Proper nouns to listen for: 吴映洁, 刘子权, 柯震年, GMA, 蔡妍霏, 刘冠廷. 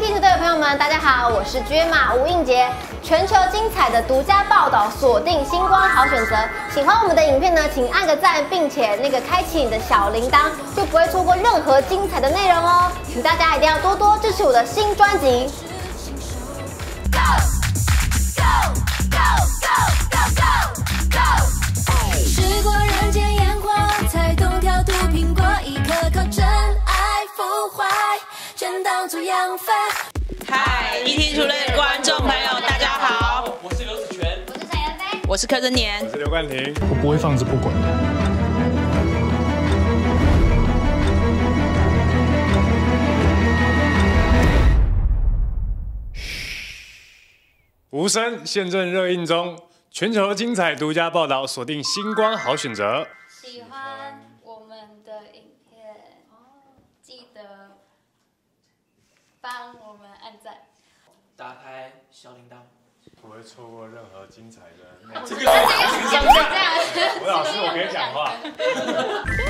飞地球队的朋友们，大家好，我是GMA吴映洁。全球精彩的独家报道，锁定星光好选择。喜欢我们的影片呢，请按个赞，并且开启你的小铃铛，就不会错过任何精彩的内容哦。请大家一定要多多支持我的新专辑。 做养分。嗨，一天除了观众朋友，大家好，我是刘子权，我是蔡妍霏，我是柯震年，我是刘冠廷，我不会放着不管的。无声现正热映中，全球精彩独家报道，锁定星光好选择。喜欢我们的影片，记得。 帮我们按赞，打开小铃铛，不会错过任何精彩的。这个我老师，我可以讲话。